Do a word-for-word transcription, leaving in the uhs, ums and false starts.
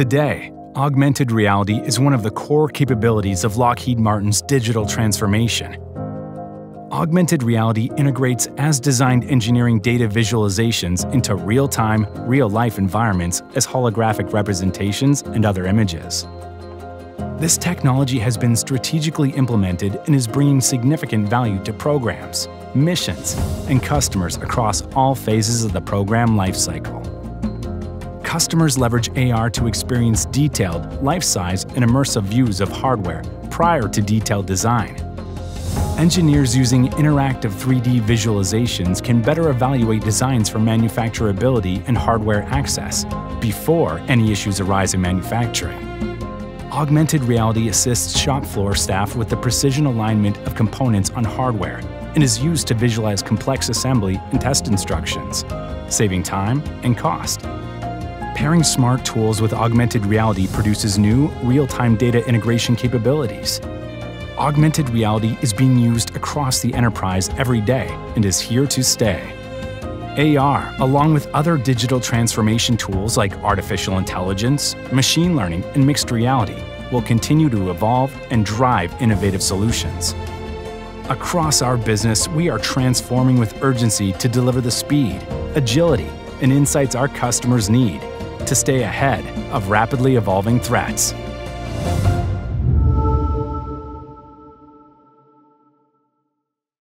Today, augmented reality is one of the core capabilities of Lockheed Martin's digital transformation. Augmented reality integrates as-designed engineering data visualizations into real-time, real-life environments as holographic representations and other images. This technology has been strategically implemented and is bringing significant value to programs, missions, and customers across all phases of the program lifecycle. Customers leverage A R to experience detailed, life-size, and immersive views of hardware prior to detailed design. Engineers using interactive three D visualizations can better evaluate designs for manufacturability and hardware access before any issues arise in manufacturing. Augmented reality assists shop floor staff with the precision alignment of components on hardware and is used to visualize complex assembly and test instructions, saving time and cost. Pairing smart tools with augmented reality produces new, real-time data integration capabilities. Augmented reality is being used across the enterprise every day and is here to stay. A R, along with other digital transformation tools like artificial intelligence, machine learning, and mixed reality, will continue to evolve and drive innovative solutions. Across our business, we are transforming with urgency to deliver the speed, agility, and insights our customers need to stay ahead of rapidly evolving threats.